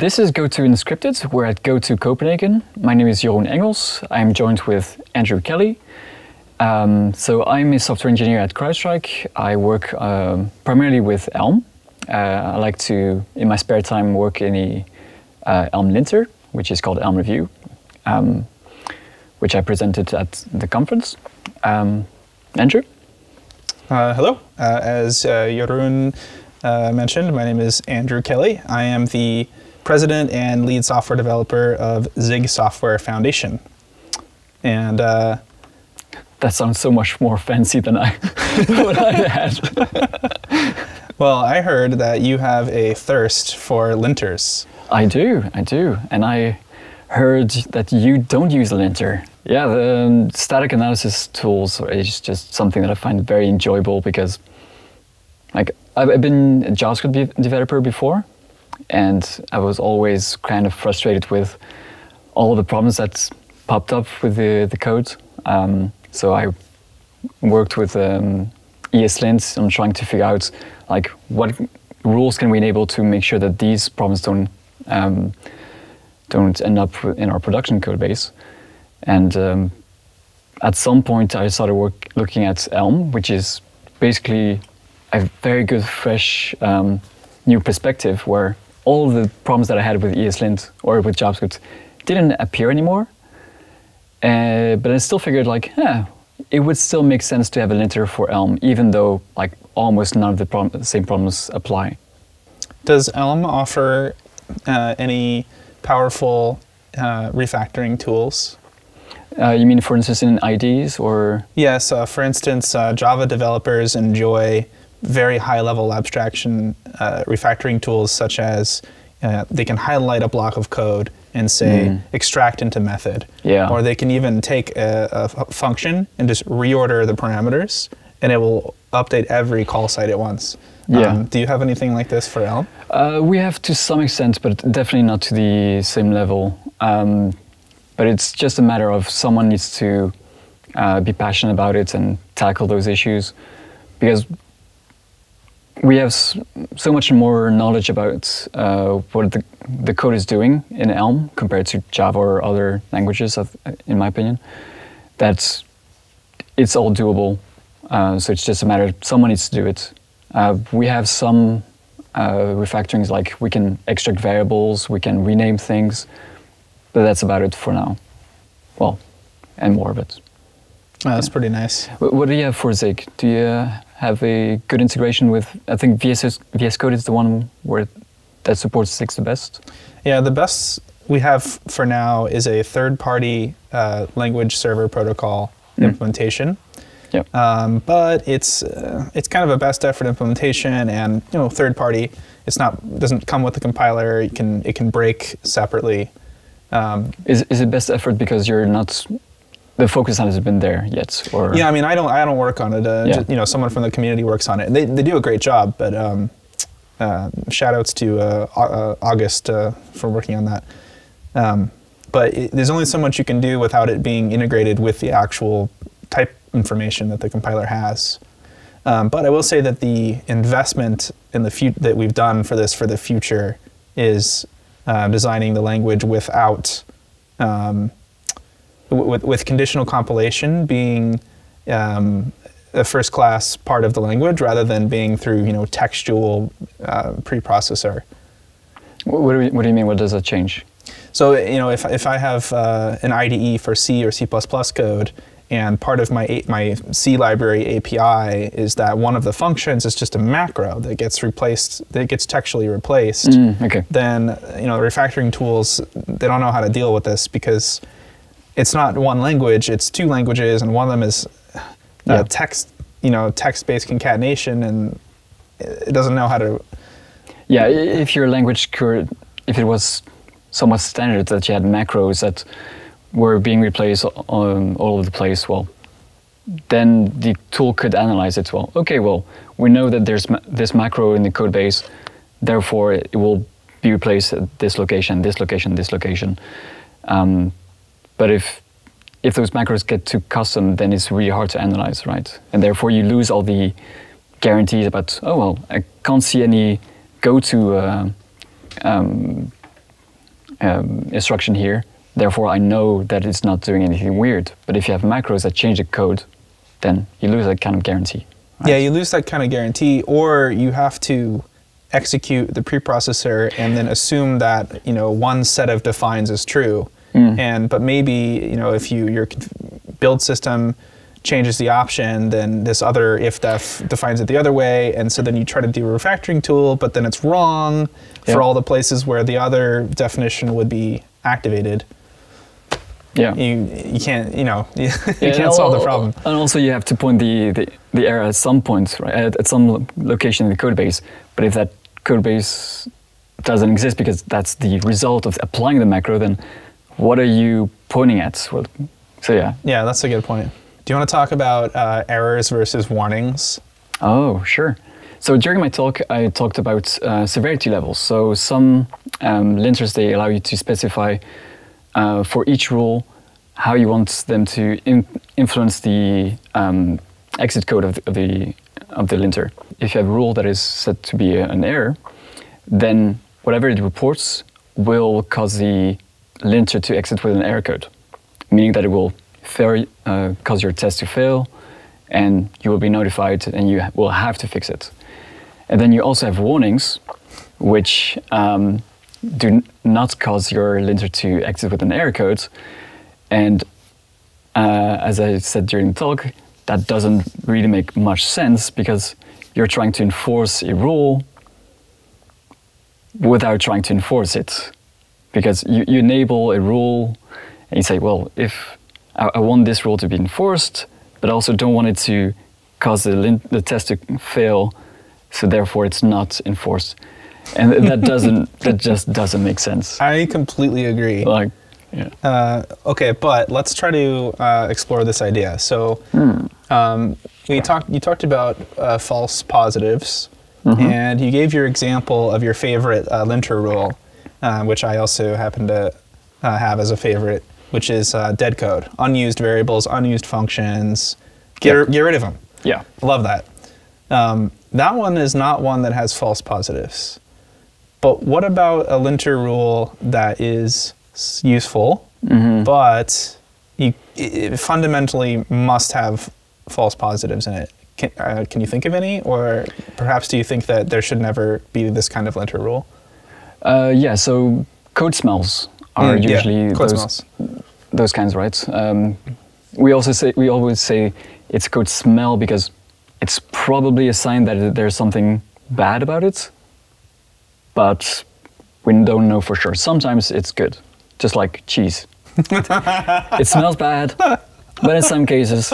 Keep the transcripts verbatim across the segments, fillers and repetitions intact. This is GoTo Unscripted. We're at GoTo Copenhagen. My name is Jeroen Engels. I'm joined with Andrew Kelley. Um, so I'm a software engineer at CrowdStrike. I work uh, primarily with Elm. Uh, I like to, in my spare time, work in a uh, Elm linter, which is called Elm Review, um, which I presented at the conference. Um, Andrew? Uh, hello. Uh, as uh, Jeroen uh, mentioned, my name is Andrew Kelley. I am the president and lead software developer of Zig Software Foundation. And uh, that sounds so much more fancy than I, what I had. Well, I heard that you have a thirst for linters. I do, I do. And I heard that you don't use linter. Yeah, the um, static analysis tools is just something that I find very enjoyable because, like, I've been a JavaScript developer before, and I was always kind of frustrated with all of the problems that popped up with the, the code. Um, so I worked with um, ESLint on trying to figure out, like, what rules can we enable to make sure that these problems don't um, don't end up in our production code base. And um, at some point, I started work looking at Elm, which is basically a very good, fresh, um, new perspective where all of the problems that I had with ESLint or with JavaScript didn't appear anymore. Uh, but I still figured, like, yeah, it would still make sense to have a linter for Elm, even though, like, almost none of the problem, same problems apply. Does Elm offer uh, any powerful uh, refactoring tools? Uh, you mean, for instance, in I Ds or? Yes, uh, for instance, uh, Java developers enjoy very high-level abstraction uh, refactoring tools, such as uh, they can highlight a block of code and say, mm. extract into method. Yeah. Or they can even take a, a function and just reorder the parameters, and it will update every call site at once. Yeah. Um, do you have anything like this for Elm? Uh, we have to some extent, but definitely not to the same level. Um, but it's just a matter of someone needs to uh, be passionate about it and tackle those issues, because we have so much more knowledge about uh, what the, the code is doing in Elm compared to Java or other languages, in my opinion, that it's all doable. Uh, so it's just a matter of someone needs to do it. Uh, we have some uh, refactorings, like we can extract variables, we can rename things, but that's about it for now. Well, and more of it. Oh, that's yeah. pretty nice. What, what do you have for Zig? Do you uh, have a good integration with, I think V S, V S Code is the one where that supports Zig the best? Yeah, the best we have for now is a third-party uh, language server protocol mm. implementation. Yep. Um, but it's uh, it's kind of a best effort implementation, and you know, third-party. It's not doesn't come with the compiler. It can it can break separately. Um, is is it best effort because you're not? The focus hasn't been there yet, or yeah, I mean, I don't, I don't work on it. Uh, yeah. just, you know, someone from the community works on it, and they, they do a great job. But um, uh, shout outs to uh, uh, August uh, for working on that. Um, but it, there's only so much you can do without it being integrated with the actual type information that the compiler has. Um, but I will say that the investment in the fut that we've done for this for the future is uh, designing the language without. Um, With, with conditional compilation being um, a first-class part of the language, rather than being through, you know, textual uh, preprocessor. What do, we, what do you mean? What does that change? So, you know, if if I have uh, an I D E for C or C plus plus code, and part of my a my C library A P I is that one of the functions is just a macro that gets replaced, that gets textually replaced. Mm, okay. Then, you know, refactoring tools, they don't know how to deal with this, because it's not one language; it's two languages, and one of them is uh, yeah. text, you know, text-based concatenation, and it doesn't know how to. Yeah, if your language could, if it was somewhat standard that you had macros that were being replaced on all over the place, well, then the tool could analyze it. Well, okay, well, we know that there's ma this macro in the code base, therefore it will be replaced at this location, this location, this location. Um, But if, if those macros get too custom, then it's really hard to analyze, right? And therefore you lose all the guarantees about, oh, well, I can't see any go-to uh, um, um, instruction here. Therefore, I know that it's not doing anything weird. But if you have macros that change the code, then you lose that kind of guarantee. Right? Yeah, you lose that kind of guarantee, or you have to execute the preprocessor and then assume that you know one set of defines is true. Mm. And but maybe you know if you your build system changes the option, then this other ifdef defines it the other way, and so then you try to do a refactoring tool, but then it's wrong yeah. for all the places where the other definition would be activated. Yeah, you you can't you know you yeah, can't solve the problem. And also you have to point the the, the error at some point, right? At, at some location in the code base. But if that code base doesn't exist because that's the result of applying the macro, then what are you pointing at? Well, so yeah. Yeah, that's a good point. Do you want to talk about uh, errors versus warnings? Oh, sure. So during my talk, I talked about uh, severity levels. So some um, linters, they allow you to specify uh, for each rule how you want them to in influence the um, exit code of the, of, the, of the linter. If you have a rule that is said to be an error, then whatever it reports will cause the linter to exit with an error code, meaning that it will fail, uh, cause your test to fail, and you will be notified and you will have to fix it. And then you also have warnings, which um, do not cause your linter to exit with an error code. And uh, as I said during the talk, that doesn't really make much sense because you're trying to enforce a rule without trying to enforce it. Because you, you enable a rule and you say, well, if I, I want this rule to be enforced, but I also don't want it to cause the, the test to fail, so therefore it's not enforced. And that doesn't, that just doesn't make sense. I completely agree. Like, yeah. Uh, okay, but let's try to uh, explore this idea. So hmm. um, we talked, you talked about uh, false positives, mm-hmm. and you gave your example of your favorite uh, linter rule. Uh, which I also happen to uh, have as a favorite, which is uh, dead code. Unused variables, unused functions. Get, yep. get rid of them. Yeah. Love that. Um, that one is not one that has false positives. But what about a linter rule that is useful, mm-hmm. but you, it fundamentally must have false positives in it? Can, uh, can you think of any? Or perhaps do you think that there should never be this kind of linter rule? Uh, yeah, so code smells are mm, usually yeah, code those, smells. those kinds, right? Um, we also say we always say it's code smell because it's probably a sign that there's something bad about it, but we don't know for sure. Sometimes it's good, just like cheese. It smells bad, but in some cases,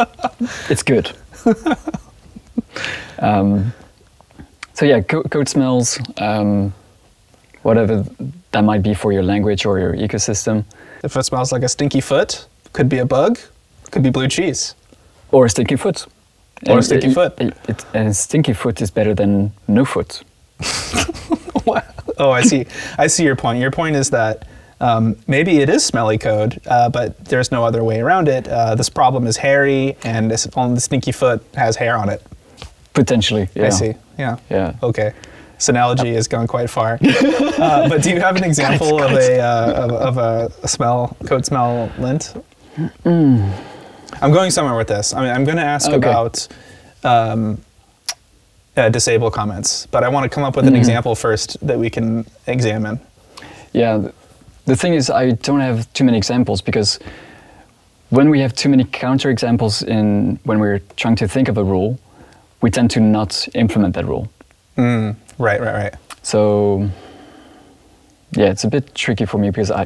it's good. Um, so yeah, co code smells. Um, whatever that might be for your language or your ecosystem. If it smells like a stinky foot, could be a bug, could be blue cheese. Or a stinky foot. Or and a stinky it, foot. It, it, and a stinky foot is better than no foot. Oh, I see. I see your point. Your point is that um, maybe it is smelly code, uh, but there's no other way around it. Uh, this problem is hairy, and this, only the stinky foot has hair on it. Potentially, yeah. I see, yeah. Yeah. Okay. This analogy has gone quite far. Uh, but do you have an example of a, uh, of, of a smell, code smell lint? Mm. I'm going somewhere with this. I mean, I'm going to ask okay. about um, uh, disable comments, but I want to come up with an mm-hmm. example first that we can examine. Yeah, the thing is I don't have too many examples because when we have too many counterexamples in when we're trying to think of a rule, we tend to not implement that rule. Mm. Right, right, right. So, yeah, it's a bit tricky for me because I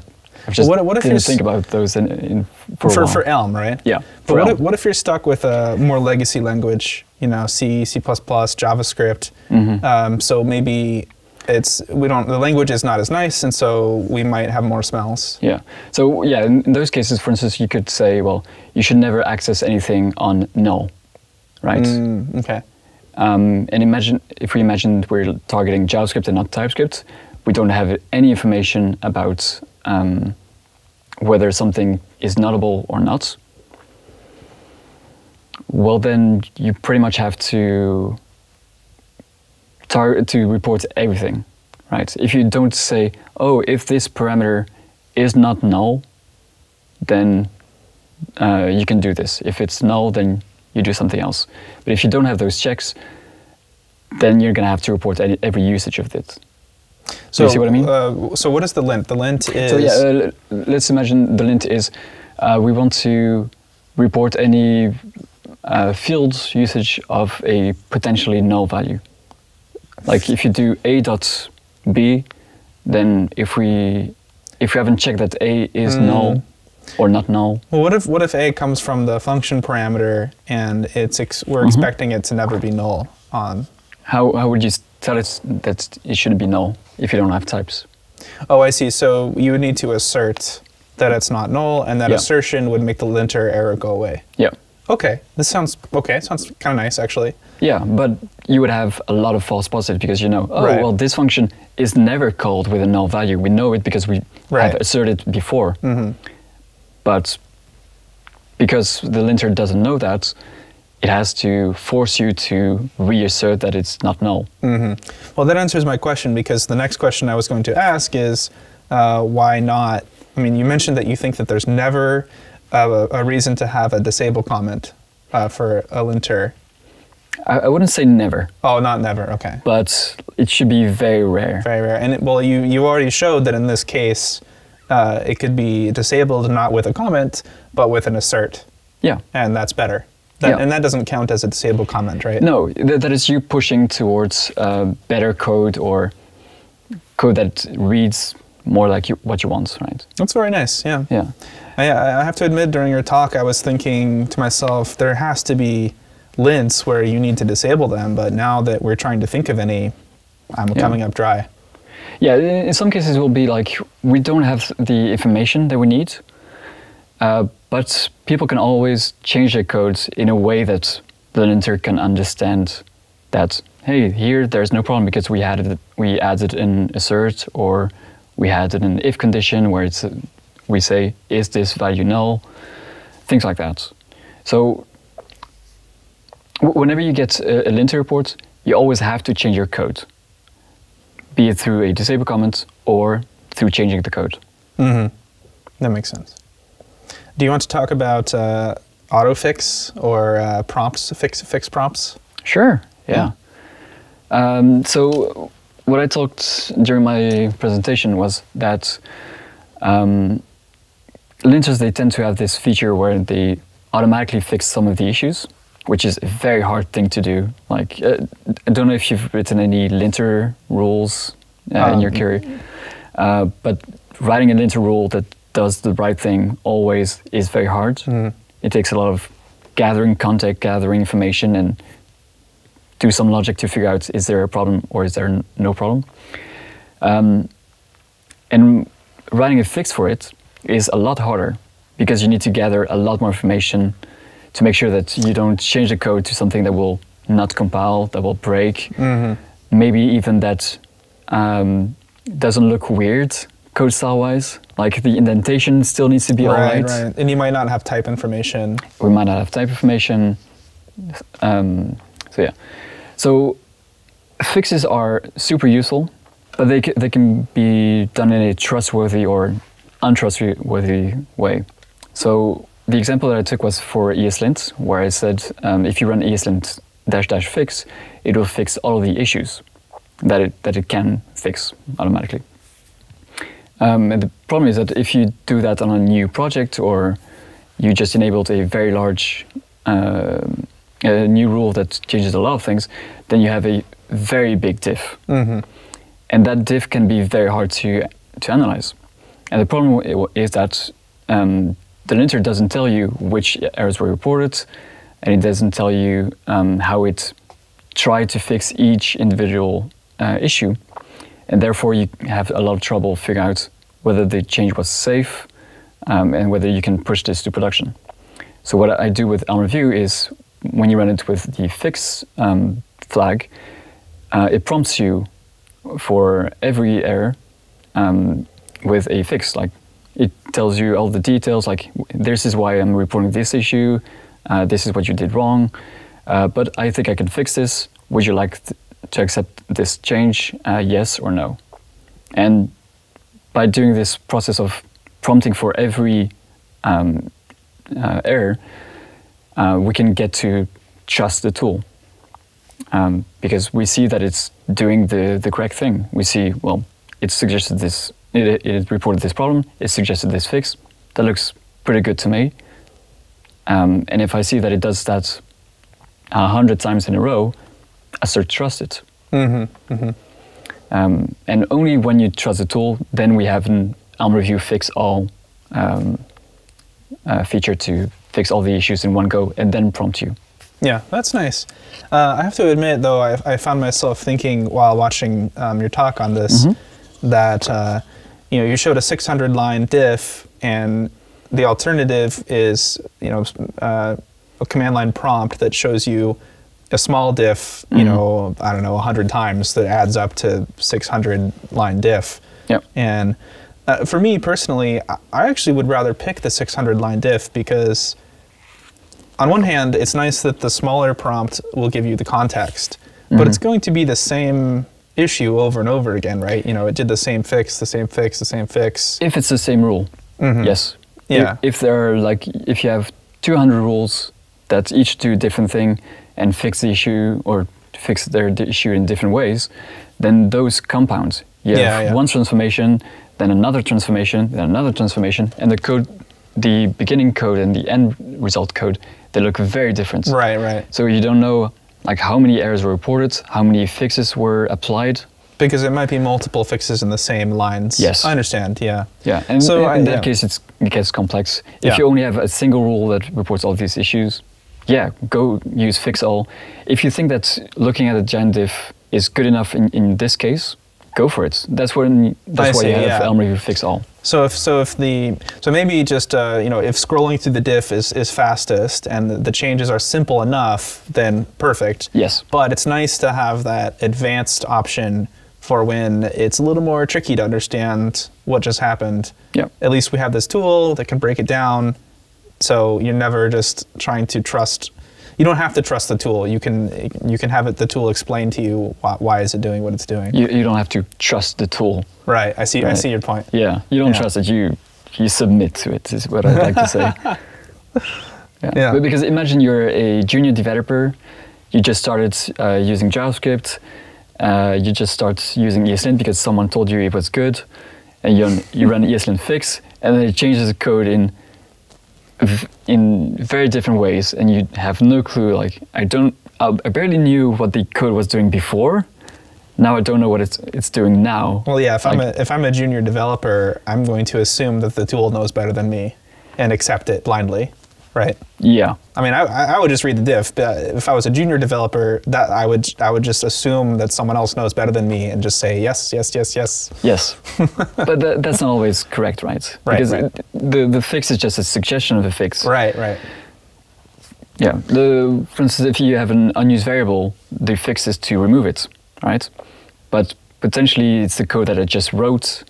I've just what, what if didn't think about those in, in, for for, a while. for Elm, right? Yeah. But what if, what if you're stuck with a more legacy language, you know, C, C plus plus, JavaScript? Mm-hmm. um, so maybe it's we don't the language is not as nice, and so we might have more smells. Yeah. So yeah, in, in those cases, for instance, you could say, well, you should never access anything on null, right? Mm, okay. Um, and imagine if we imagined we're targeting JavaScript and not TypeScript, we don't have any information about um, whether something is nullable or not. Well, then you pretty much have to tar to report everything, right? If you don't say, oh, if this parameter is not null, then uh, you can do this. If it's null, then you do something else. But if you don't have those checks, then you're going to have to report any, every usage of it. So, you see what I mean? Uh, so what is the lint? The lint is... So yeah, uh, let's imagine the lint is uh, we want to report any uh, field usage of a potentially null value. Like if you do A dot B, then if we if we haven't checked that A is mm. null or not null. Well, what if what if A comes from the function parameter and it's ex we're mm-hmm. expecting it to never be null on? How how would you tell it that it shouldn't be null if you don't have types? Oh, I see. So you would need to assert that it's not null, and that yeah. assertion would make the linter error go away. Yeah. Okay. This sounds okay. Sounds kind of nice, actually. Yeah, but you would have a lot of false positives because you know, oh, right. well, this function is never called with a null value. We know it because we right. have asserted before. Mm-hmm. But because the linter doesn't know that, it has to force you to reassert that it's not null. Mm-hmm. Well, that answers my question, because the next question I was going to ask is uh, why not? I mean, you mentioned that you think that there's never uh, a reason to have a disable comment uh, for a linter. I, I wouldn't say never. Oh, not never, okay. But it should be very rare. Very rare. And it, well, you, you already showed that in this case, uh, it could be disabled not with a comment, but with an assert. Yeah. And that's better. That, yeah. And that doesn't count as a disabled comment, right? No, th that is you pushing towards uh, better code or code that reads more like you, what you want, right? That's very nice, yeah. Yeah. I, I have to admit, during your talk, I was thinking to myself, there has to be lints where you need to disable them, but now that we're trying to think of any, I'm yeah. coming up dry. Yeah, in some cases it will be like, we don't have the information that we need, uh, but people can always change their codes in a way that the linter can understand that, hey, here there's no problem because we added, we added an assert, or we added an if condition where it's, we say, is this value null? Things like that. So whenever you get a, a linter report, you always have to change your code, be it through a disable comment or through changing the code. Mm-hmm. That makes sense. Do you want to talk about uh, autofix or uh, prompts, fix, fix prompts? Sure, yeah. Mm. Um, so what I talked during my presentation was that um, linters, they tend to have this feature where they automatically fix some of the issues, which is a very hard thing to do. Like, uh, I don't know if you've written any linter rules uh, um, in your career, uh, but writing a linter rule that does the right thing always is very hard. Mm. It takes a lot of gathering context, gathering information, and do some logic to figure out, is there a problem or is there no problem? Um, and writing a fix for it is a lot harder because you need to gather a lot more information to make sure that you don't change the code to something that will not compile, that will break, mm-hmm. maybe even that um, doesn't look weird code style-wise. Like the indentation still needs to be right, all right. right. And you might not have type information. We might not have type information. Um, so yeah. So fixes are super useful, but they, c they can be done in a trustworthy or untrustworthy way. So the example that I took was for ESLint, where I said um, if you run ESLint dash dash fix, it will fix all of the issues that it, that it can fix automatically. Um, and the problem is that if you do that on a new project, or you just enabled a very large uh, a new rule that changes a lot of things, then you have a very big diff. Mm-hmm. And that diff can be very hard to, to analyze. And the problem is that um, the linter doesn't tell you which errors were reported, and it doesn't tell you um, how it tried to fix each individual uh, issue. And therefore, you have a lot of trouble figuring out whether the change was safe um, and whether you can push this to production. So what I do with Elm Review is when you run it with the fix um, flag, uh, it prompts you for every error um, with a fix. Like, it tells you all the details, like this is why I'm reporting this issue, uh, this is what you did wrong, uh, but I think I can fix this. Would you like th to accept this change, uh, yes or no? And by doing this process of prompting for every um, uh, error, uh, we can get to trust the tool. Um, because we see that it's doing the, the correct thing. We see, well, it suggested this, it, it reported this problem, it suggested this fix. That looks pretty good to me. Um, and if I see that it does that a hundred times in a row, I start to trust it. Mm-hmm, mm-hmm. Um, and only when you trust the tool, then we have an Elm Review fix all um, uh, feature to fix all the issues in one go and then prompt you. Yeah, that's nice. Uh, I have to admit, though, I, I found myself thinking while watching um, your talk on this, mm-hmm. that uh, you know, you showed a six hundred line diff, and the alternative is you know uh, a command line prompt that shows you a small diff, you mm-hmm. know, I don't know, a hundred times that adds up to six hundred line diff. Yep. And uh, for me personally, I actually would rather pick the six hundred line diff because, on one hand, it's nice that the smaller prompt will give you the context, but mm-hmm. it's going to be the same issue over and over again, right? You know, it did the same fix, the same fix, the same fix. If it's the same rule, mm-hmm. yes. Yeah. If, if there are like, if you have two hundred rules that each do a different thing and fix the issue or fix their issue in different ways, then those compound. You have yeah, yeah. one transformation, then another transformation, then another transformation, and the code, the beginning code and the end result code, they look very different. Right, right. So you don't know like how many errors were reported, how many fixes were applied. Because it might be multiple fixes in the same lines. Yes. I understand, yeah. Yeah, and so in, I, in that yeah. case it's, it gets complex. If yeah. you only have a single rule that reports all these issues, yeah, go use fix all. If you think that looking at a gen diff is good enough in, in this case, go for it. That's when that's why you have yeah. Elm Review fix all. So if so if the so maybe just uh, you know if scrolling through the diff is is fastest and the changes are simple enough, then perfect. Yes. But it's nice to have that advanced option for when it's a little more tricky to understand what just happened. Yeah. At least we have this tool that can break it down. So you're never just trying to trust. You don't have to trust the tool. You can you can have it, the tool explain to you why, why is it doing what it's doing. You, you don't have to trust the tool. Right. I see. Right. I see your point. Yeah. You don't yeah. trust it. You you submit to it is what I'd like to say. Yeah. yeah. But because imagine you're a junior developer. You just started uh, using JavaScript. Uh, you just start using ESLint because someone told you it was good, and you you run ESLint fix, and then it changes the code in. in very different ways, and you have no clue. Like I don't, I barely knew what the code was doing before. Now I don't know what it's it's doing now. Well, yeah. If like, I'm a if I'm a junior developer, I'm going to assume that the tool knows better than me, and accept it blindly, right? Yeah. I mean, I I would just read the diff. But if I was a junior developer, that I would I would just assume that someone else knows better than me, and just say yes, yes, yes, yes. Yes. But that, that's not always correct, right? Right. Because right. It, the the fix is just a suggestion of a fix. Right. Right. Yeah. The for instance, if you have an unused variable, the fix is to remove it, right? But potentially it's the code that I just wrote,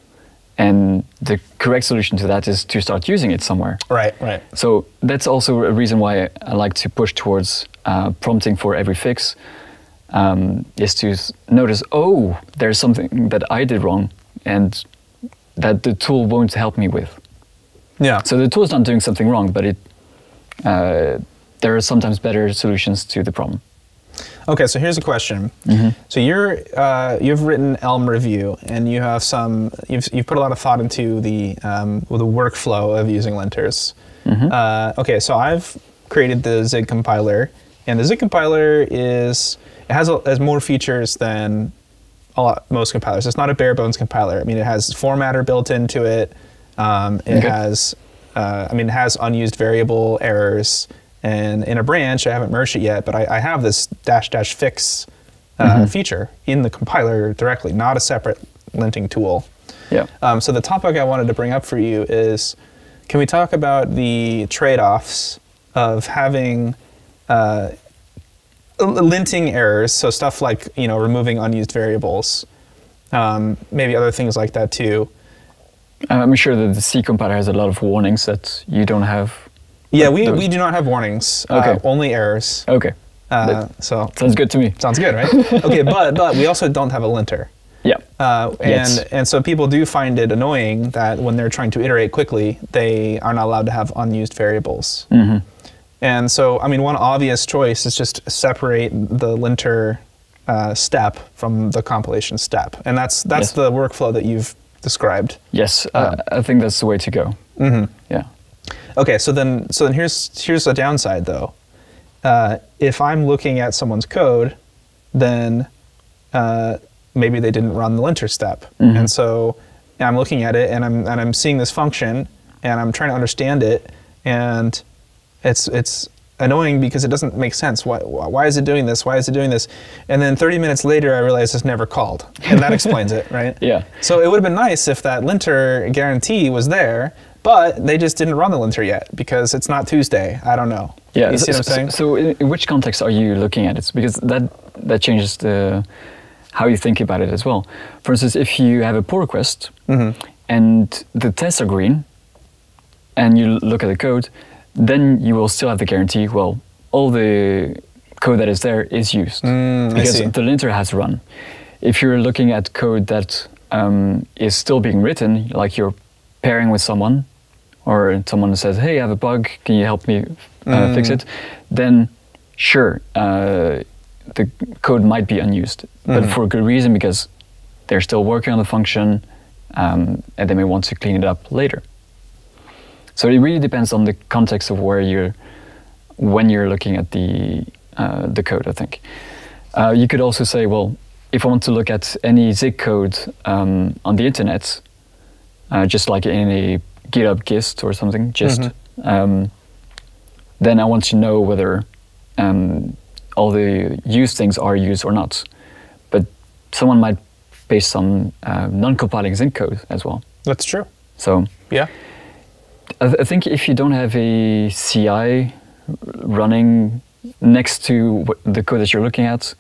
and the correct solution to that is to start using it somewhere. Right, right. So that's also a reason why I like to push towards uh, prompting for every fix, um, is to notice, oh, there's something that I did wrong and that the tool won't help me with. Yeah. So the tool's not doing something wrong, but it uh, there are sometimes better solutions to the problem. Okay, so here's a question. Mm-hmm. So you're uh, you've written Elm Review, and you have some you've you've put a lot of thought into the um, well, the workflow of using linters. Mm-hmm. uh, okay, so I've created the Zig compiler, and the Zig compiler is it has a, has more features than a lot, most compilers. It's not a bare bones compiler. I mean, it has formatter built into it. Um, it okay. has uh, I mean, it has unused variable errors. And in a branch, I haven't merged it yet, but I, I have this dash dash fix uh, mm-hmm. feature in the compiler directly, not a separate linting tool. Yeah. Um, so the topic I wanted to bring up for you is, can we talk about the trade-offs of having uh, linting errors, so stuff like you know removing unused variables, um, maybe other things like that too. I'm sure that the C compiler has a lot of warnings that you don't have. Yeah, we, we do not have warnings, okay. uh, only errors. Okay. Uh, so sounds good to me. Sounds good, right? Okay, but, but we also don't have a linter. Yeah. Uh, and yes. and so people do find it annoying that when they're trying to iterate quickly, they are not allowed to have unused variables. Mm-hmm. And so, I mean, one obvious choice is just separate the linter uh, step from the compilation step, and that's that's yes. the workflow that you've described. Yes, uh, um, I think that's the way to go. Mm-hmm. Yeah. Okay, so then so then here's here's a downside though. Uh, if I'm looking at someone's code, then uh, maybe they didn't run the linter step, mm-hmm. and so I'm looking at it and I'm and I'm seeing this function and I'm trying to understand it, and it's it's annoying because it doesn't make sense. Why why is it doing this? Why is it doing this? And then thirty minutes later, I realize it's never called, and that explains it, right? Yeah. So it would have been nice if that linter guarantee was there, but they just didn't run the linter yet because it's not Tuesday. I don't know. Yeah. You see so, what I'm saying? So in which context are you looking at it? Because that that changes the how you think about it as well. For instance, if you have a pull request mm-hmm. and the tests are green, and you look at the code, then you will still have the guarantee, well, all the code that is there is used mm, because the linter has run. If you're looking at code that um, is still being written, like you're pairing with someone or someone says, hey, I have a bug, can you help me uh, mm. fix it? Then sure, uh, the code might be unused, but mm. for a good reason because they're still working on the function um, and they may want to clean it up later. So it really depends on the context of where you're, when you're looking at the uh, the code, I think. Uh, you could also say, well, if I want to look at any Zig code um, on the internet, uh, just like in a GitHub gist or something, just, mm-hmm. um, then I want to know whether um, all the used things are used or not. But someone might paste some uh, non-compiling Zig code as well. That's true. So yeah. I, th I think if you don't have a C I running next to the code that you're looking at,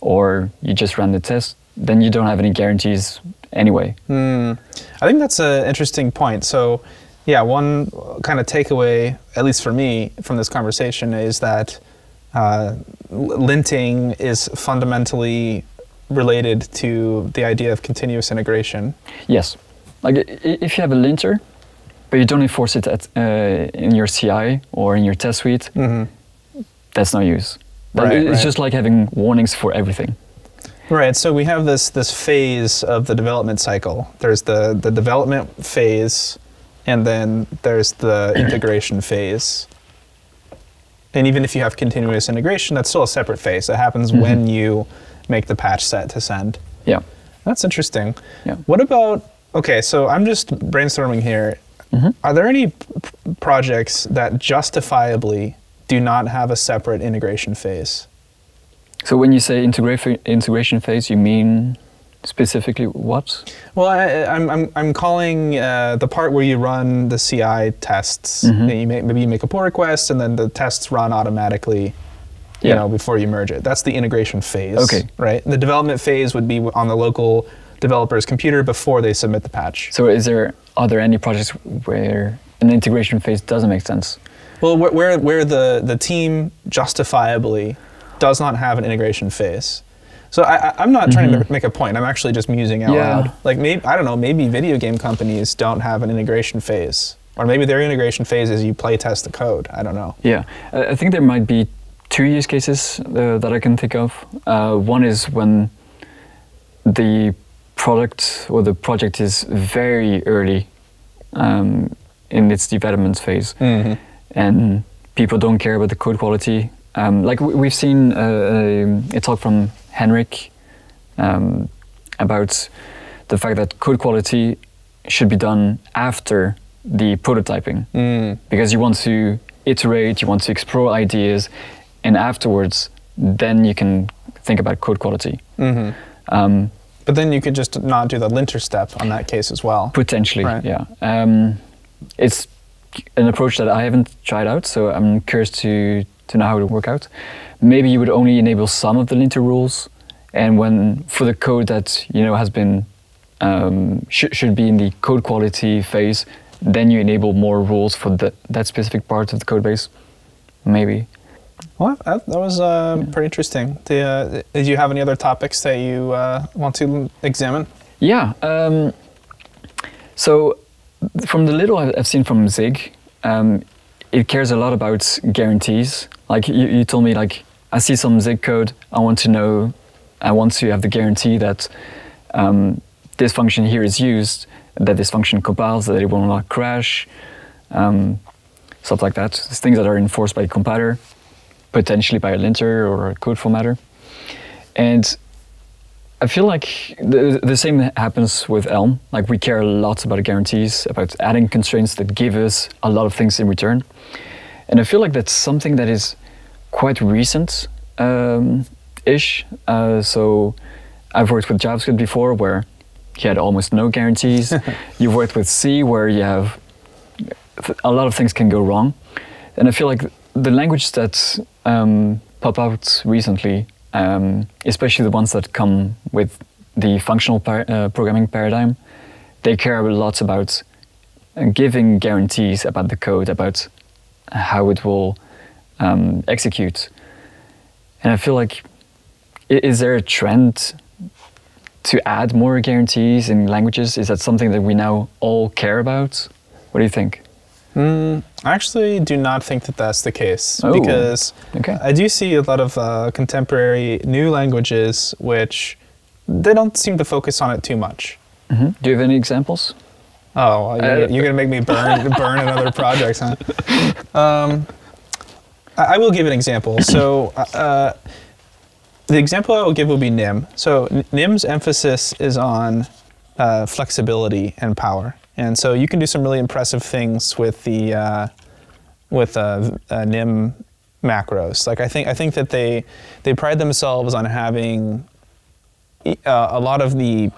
or you just run the test, then you don't have any guarantees anyway. Mm. I think that's an interesting point. So yeah, one kind of takeaway, at least for me, from this conversation is that uh, linting is fundamentally related to the idea of continuous integration. Yes. Like if you have a linter, but you don't enforce it at, uh, in your C I or in your test suite, mm-hmm. that's no use. That right, it's right. just like having warnings for everything. Right, so we have this this phase of the development cycle. There's the, the development phase, and then there's the integration phase. And even if you have continuous integration, that's still a separate phase. It happens mm-hmm. when you make the patch set to send. Yeah. That's interesting. Yeah. What about, okay, so I'm just brainstorming here. Mm-hmm. Are there any projects that justifiably do not have a separate integration phase? So when you say integra integration phase, you mean specifically what? Well, I, I'm, I'm, I'm calling uh, the part where you run the C I tests. Mm-hmm. You may, maybe you make a pull request and then the tests run automatically you yeah. know, before you merge it. That's the integration phase, okay. right? The development phase would be on the local developer's computer before they submit the patch. So is there, are there any projects where an integration phase doesn't make sense? Well, where, where, where the, the team justifiably does not have an integration phase. So I, I'm not trying mm-hmm. to make a point. I'm actually just musing out yeah. loud. Like maybe, I don't know, maybe video game companies don't have an integration phase. Or maybe their integration phase is you play test the code. I don't know. Yeah, I think there might be two use cases uh, that I can think of. Uh, one is when the product or the project is very early um, in its development phase mm-hmm. and people don't care about the code quality. Um, like we've seen uh, a talk from Henrik um, about the fact that code quality should be done after the prototyping mm. because you want to iterate, you want to explore ideas, and afterwards then you can think about code quality. Mm-hmm. um, But then you could just not do the linter step on that case as well. Potentially, right? yeah. Um, it's an approach that I haven't tried out, so I'm curious to, to know how it would work out. Maybe you would only enable some of the linter rules, and when for the code that you know has been um, sh should be in the code quality phase, then you enable more rules for the, that specific part of the code base, maybe. Well, that, that was uh, yeah. pretty interesting. The, uh, did you have any other topics that you uh, want to examine? Yeah. Um, so from the little I've seen from Zig, um, it cares a lot about guarantees. Like you, you told me, like I see some Zig code, I want to know, I want to have the guarantee that um, this function here is used, that this function compiles, that it will not crash, um, stuff like that. It's things that are enforced by a compiler, potentially by a linter or a code formatter. And I feel like the, the same happens with Elm. Like we care a lot about guarantees, about adding constraints that give us a lot of things in return. And I feel like that's something that is quite recent um, ish. Uh, so I've worked with JavaScript before where you had almost no guarantees. You've worked with C where you have a lot of things can go wrong. And I feel like the language that um, pop out recently, um, especially the ones that come with the functional par uh, programming paradigm, they care a lot about giving guarantees about the code, about how it will um, execute. And I feel like, is there a trend to add more guarantees in languages? Is that something that we now all care about? What do you think? Mm, I actually do not think that that's the case, oh, because okay. I do see a lot of uh, contemporary new languages which they don't seem to focus on it too much. Mm-hmm. Do you have any examples? Oh, you're, uh, you're going to make me burn, burn another project, huh? Um, I, I will give an example. So uh, the example I will give will be Nim. So Nim's emphasis is on uh, flexibility and power. And so you can do some really impressive things with the uh, with uh, uh, Nim macros. Like I think I think that they they pride themselves on having uh, a lot of the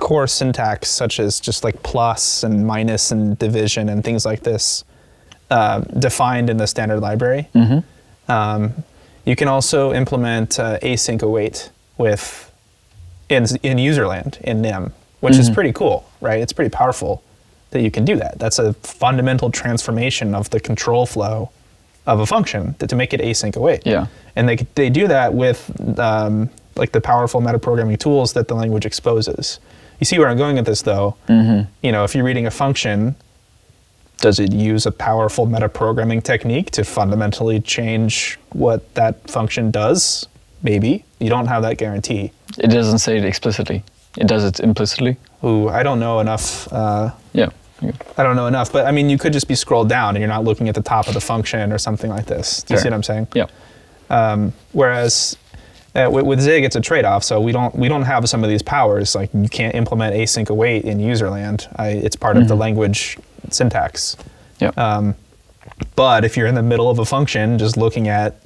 core syntax, such as just like plus and minus and division and things like this, uh, defined in the standard library. Mm-hmm. Um, you can also implement uh, async await with in in userland in Nim, which mm-hmm. is pretty cool, right? It's pretty powerful that you can do that. That's a fundamental transformation of the control flow of a function to, to make it async await. Yeah. And they, they do that with um, like the powerful metaprogramming tools that the language exposes. You see where I'm going with this though. Mm-hmm. You know, if you're reading a function, does it use a powerful metaprogramming technique to fundamentally change what that function does? Maybe. You don't have that guarantee. It doesn't say it explicitly. It does it implicitly. Ooh, I don't know enough. Uh, yeah. Okay. I don't know enough, but I mean, you could just be scrolled down and you're not looking at the top of the function or something like this. Do you sure. see what I'm saying? Yeah. Um, whereas uh, with, with Zig, it's a trade-off. So we don't we don't have some of these powers. Like you can't implement async await in userland. I, it's part mm-hmm. of the language syntax. Yeah. Um, but if you're in the middle of a function, just looking at,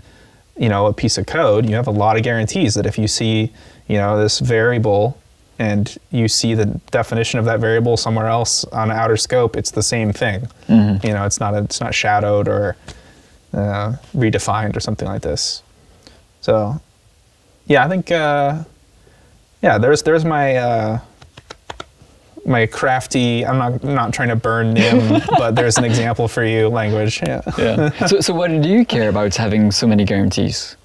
you know, a piece of code, you have a lot of guarantees that if you see, you know, this variable, and you see the definition of that variable somewhere else on an outer scope, it's the same thing. Mm-hmm. You know, it's not a, it's not shadowed or uh, redefined or something like this. So, yeah, I think uh, yeah, there's there's my uh, my crafty. I'm not I'm not trying to burn Nim, but there's an example for you language. Yeah. yeah. So, so what do you care about having so many guarantees?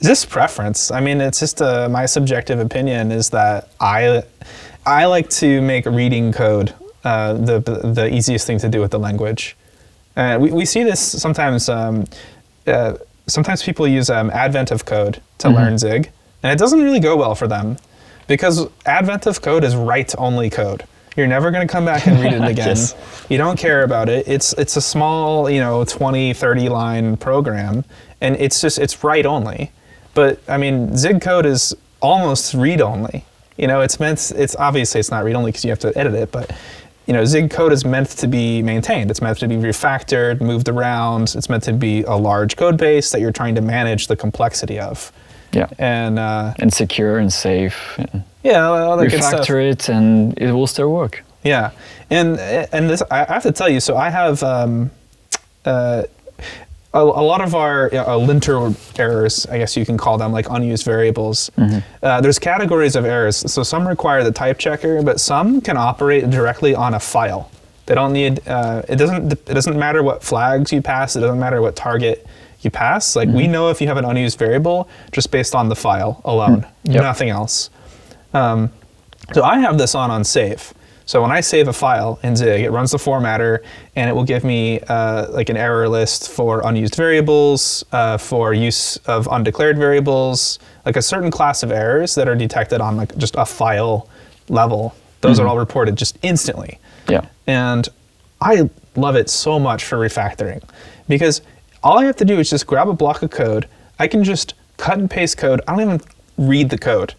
Just preference. I mean, it's just a, my subjective opinion is that I, I like to make reading code uh, the the easiest thing to do with the language. Uh, we we see this sometimes. Um, uh, sometimes people use um, advent of code to mm-hmm. learn Zig, and it doesn't really go well for them because advent of code is write-only code. You're never going to come back and read it again. Yes. You don't care about it. It's it's a small, you know, twenty, thirty line program, and it's just it's write-only. But I mean, Zig code is almost read-only. You know, it's meant. It's obviously it's not read-only because you have to edit it. But you know, Zig code is meant to be maintained. It's meant to be refactored, moved around. It's meant to be a large code base that you're trying to manage the complexity of. Yeah. And uh, and secure and safe. And yeah, all that good stuff. Refactor it, and it will still work. Yeah, and and this I have to tell you. So I have. Um, uh, A, a lot of our uh, linter errors, I guess you can call them, like unused variables, mm-hmm. uh, there's categories of errors. So some require the type checker, but some can operate directly on a file. They don't need, uh, it doesn't, it doesn't matter what flags you pass, it doesn't matter what target. you pass. Like mm-hmm. we know if you have an unused variable just based on the file alone, mm-hmm. yep. nothing else. Um, so I have this on on save. So when I save a file in Zig, it runs the formatter, and it will give me uh, like an error list for unused variables, uh, for use of undeclared variables, like a certain class of errors that are detected on like just a file level. Those mm-hmm. are all reported just instantly. Yeah. And I love it so much for refactoring, because all I have to do is just grab a block of code. I can just cut and paste code. I don't even read the code.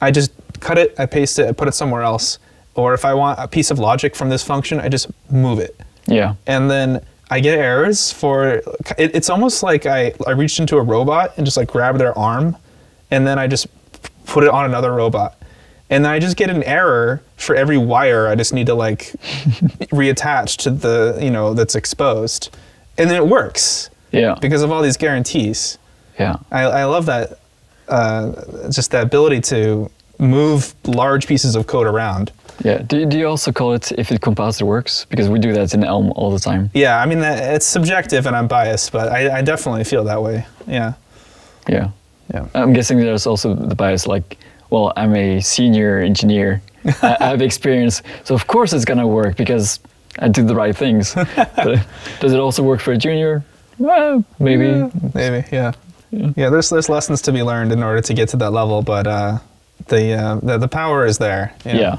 I just cut it, I paste it, I put it somewhere else. Or if I want a piece of logic from this function, I just move it. Yeah. And then I get errors for, it, it's almost like I, I reached into a robot and just like grabbed their arm, and then I just put it on another robot. And then I just get an error for every wire I just need to like reattach to the, you know, that's exposed. And then it works. Yeah. Because of all these guarantees. Yeah. I, I love that, uh, just the ability to move large pieces of code around. Yeah. Do, do you also call it if it compiles, it works? Because we do that in Elm all the time. Yeah. I mean, that, it's subjective and I'm biased, but I, I definitely feel that way. Yeah. Yeah. Yeah. I'm guessing there's also the bias like, well, I'm a senior engineer. I, I have experience. So of course it's going to work because I did the right things. But does it also work for a junior? Well, maybe. Yeah, maybe, yeah. yeah. Yeah, there's there's lessons to be learned in order to get to that level, but uh, the, uh, the the power is there. You know? Yeah.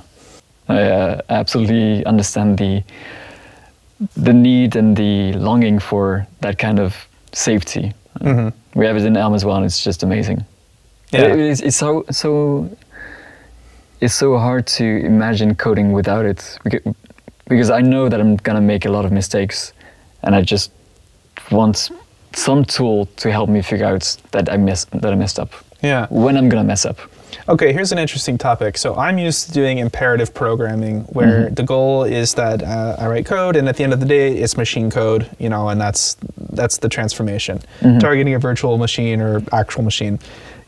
I uh, absolutely understand the the need and the longing for that kind of safety. Mm-hmm. We have it in Elm as well, and it's just amazing. Yeah. It, it's, it's so so it's so hard to imagine coding without it, because I know that I'm gonna make a lot of mistakes, and I just want some tool to help me figure out that I mess that I messed up. Yeah. When I'm gonna mess up. Okay, here's an interesting topic. So I'm used to doing imperative programming, where mm-hmm. the goal is that uh, I write code, and at the end of the day, it's machine code, you know, and that's that's the transformation, mm-hmm. targeting a virtual machine or actual machine.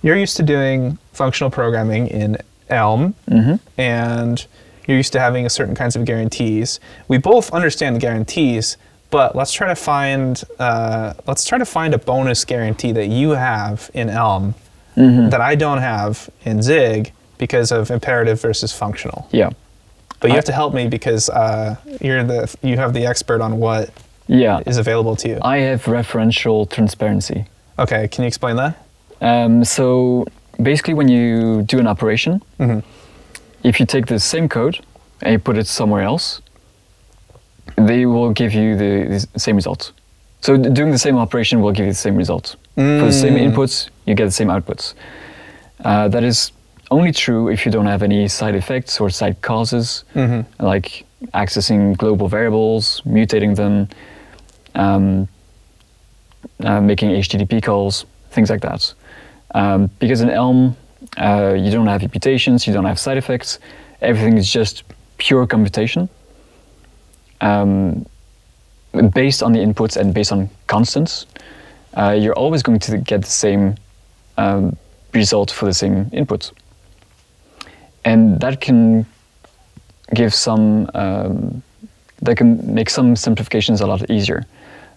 You're used to doing functional programming in Elm, mm-hmm. and you're used to having a certain kinds of guarantees. We both understand the guarantees, but let's try to find uh, let's try to find a bonus guarantee that you have in Elm. Mm-hmm. That I don't have in Zig because of imperative versus functional. Yeah, but you I, have to help me because uh, you're the you have the expert on what yeah. is available to you. I have referential transparency. Okay, can you explain that? Um, so basically, when you do an operation, mm-hmm. if you take the same code and you put it somewhere else, they will give you the, the same result. So doing the same operation will give you the same result. Mm. For the same inputs, you get the same outputs. Uh, that is only true if you don't have any side effects or side causes, mm-hmm. like accessing global variables, mutating them, um, uh, making H T T P calls, things like that. Um, because in Elm, uh, you don't have imputations, you don't have side effects. Everything is just pure computation. Um, based on the inputs and based on constants, uh, you're always going to get the same um, result for the same inputs. And that can give some, um, that can make some simplifications a lot easier.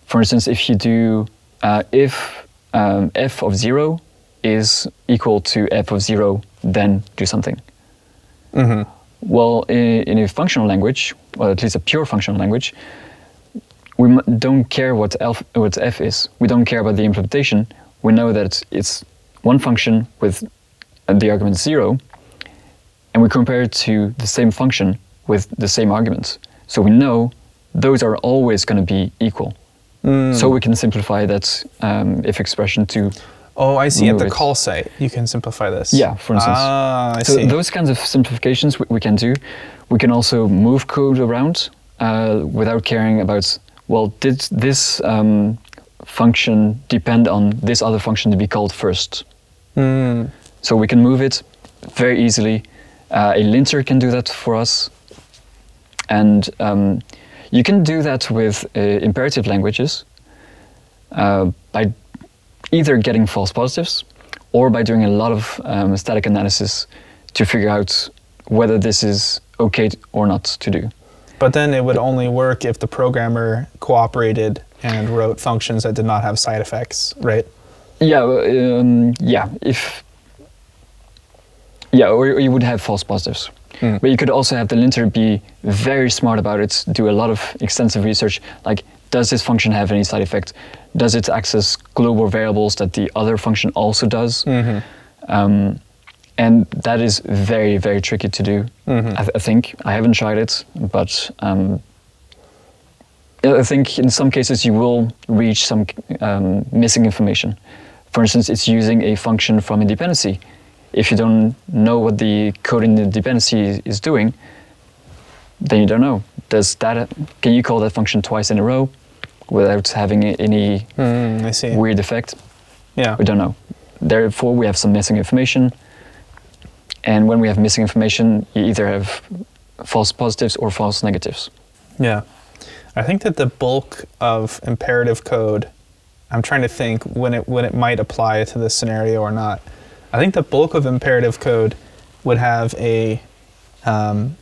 For instance, if you do, uh, if um, f of zero is equal to f of zero, then do something. Mm-hmm. Well, in, in a functional language, or at least a pure functional language, we don't care what, elf, what f is. We don't care about the implementation. We know that it's one function with the argument zero, and we compare it to the same function with the same arguments. So we know those are always going to be equal. Mm. So we can simplify that um, if expression to Oh, I see. At the it. call site, you can simplify this. Yeah, for instance. Ah, I so see. Those kinds of simplifications we, we can do. We can also move code around uh, without caring about, well, did this um, function depend on this other function to be called first? Mm. So we can move it very easily. Uh, a linter can do that for us. And um, you can do that with uh, imperative languages uh, by either getting false positives or by doing a lot of um, static analysis to figure out whether this is okay or not to do. But then it would only work if the programmer cooperated and wrote functions that did not have side effects, right? Yeah, um, yeah. If yeah, or you would have false positives. Mm. But you could also have the linter be very smart about it, do a lot of extensive research, like does this function have any side effect? Does it access global variables that the other function also does? Mm-hmm. um, and that is very, very tricky to do, mm-hmm. I, th I think. I haven't tried it, but um, I think in some cases you will reach some um, missing information. For instance, it's using a function from a dependency. If you don't know what the code in the dependency is doing, then you don't know. Does that, can you call that function twice in a row without having any mm, I see. weird effect? Yeah. We don't know. Therefore, we have some missing information. And when we have missing information, you either have false positives or false negatives. Yeah. I think that the bulk of imperative code, I'm trying to think when it, when it might apply to this scenario or not. I think the bulk of imperative code would have a, um,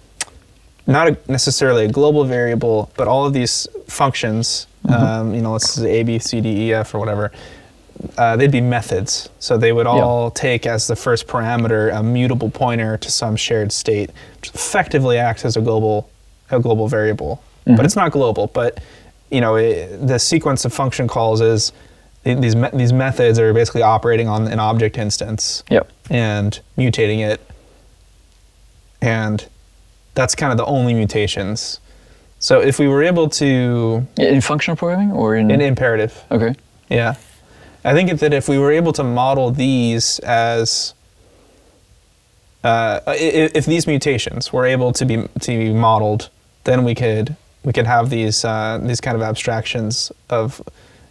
not a, necessarily a global variable, but all of these functions, mm-hmm. um, you know, let's say A, B, C, D, E, F, or whatever, uh, they'd be methods. So they would all yeah. take as the first parameter a mutable pointer to some shared state, which effectively acts as a global, a global variable. Mm-hmm. But it's not global, but, you know, it, the sequence of function calls is, These me these methods are basically operating on an object instance, yep. and mutating it, and that's kind of the only mutations. So if we were able to in functional programming or in, in imperative, okay, yeah, I think that if we were able to model these as uh, if, if these mutations were able to be to be modeled, then we could we could have these uh, these kind of abstractions of.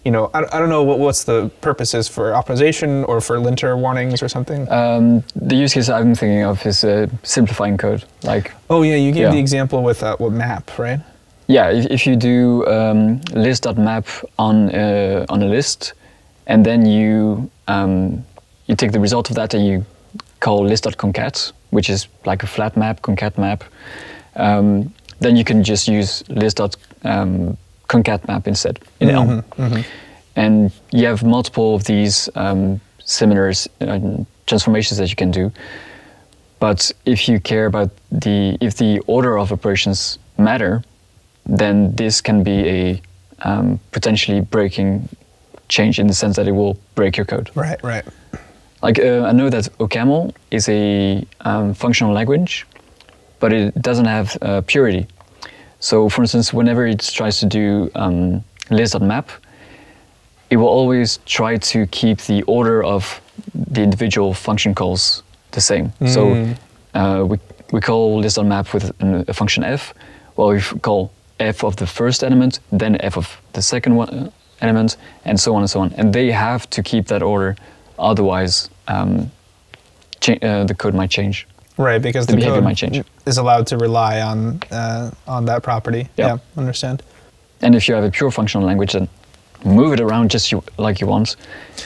You know, I, I don't know what what's the purpose is for optimization or for linter warnings or something. Um, the use case I'm thinking of is uh, simplifying code. Like oh yeah, you gave yeah. the example with uh, what map, right? Yeah, if, if you do um, list.map on uh, on a list, and then you um, you take the result of that and you call list.concat, which is like a flat map, concat map. Um, then you can just use list.concat concat map instead in Elm. Mm-hmm, mm-hmm. And you have multiple of these um, similar uh, transformations that you can do. But if you care about the, if the order of operations matter, then this can be a um, potentially breaking change in the sense that it will break your code. Right, right. Like uh, I know that OCaml is a um, functional language, but it doesn't have uh, purity. So, for instance, whenever it tries to do um, list.map, it will always try to keep the order of the individual function calls the same. Mm. So, uh, we, we call list.map with an, a function f. Well, we call f of the first element, then f of the second one, uh, element, and so on and so on. And they have to keep that order, otherwise um, uh, the code might change. Right, because the, the behavior code might change. Is allowed to rely on uh, on that property. Yeah. yeah, understand. And if you have a pure functional language, then move it around just you, like you want.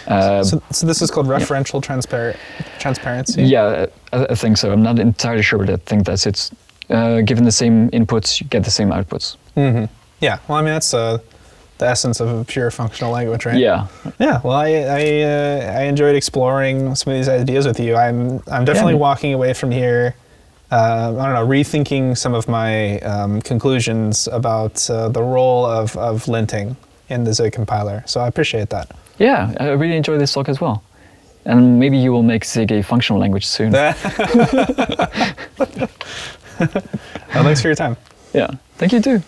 Uh, so, so this is called referential yeah. transpar transparency. Yeah, I, I think so. I'm not entirely sure, but I think that's it's uh, given the same inputs, you get the same outputs. Mm-hmm. Yeah. Well, I mean that's uh, the essence of a pure functional language, right? Yeah. Yeah. Well, I I, uh, I enjoyed exploring some of these ideas with you. I'm I'm definitely yeah. walking away from here. Uh, I don't know, rethinking some of my um, conclusions about uh, the role of, of linting in the Zig compiler. So I appreciate that. Yeah, I really enjoyed this talk as well. And maybe you will make Zig a functional language soon. Well, thanks for your time. Yeah, thank you too.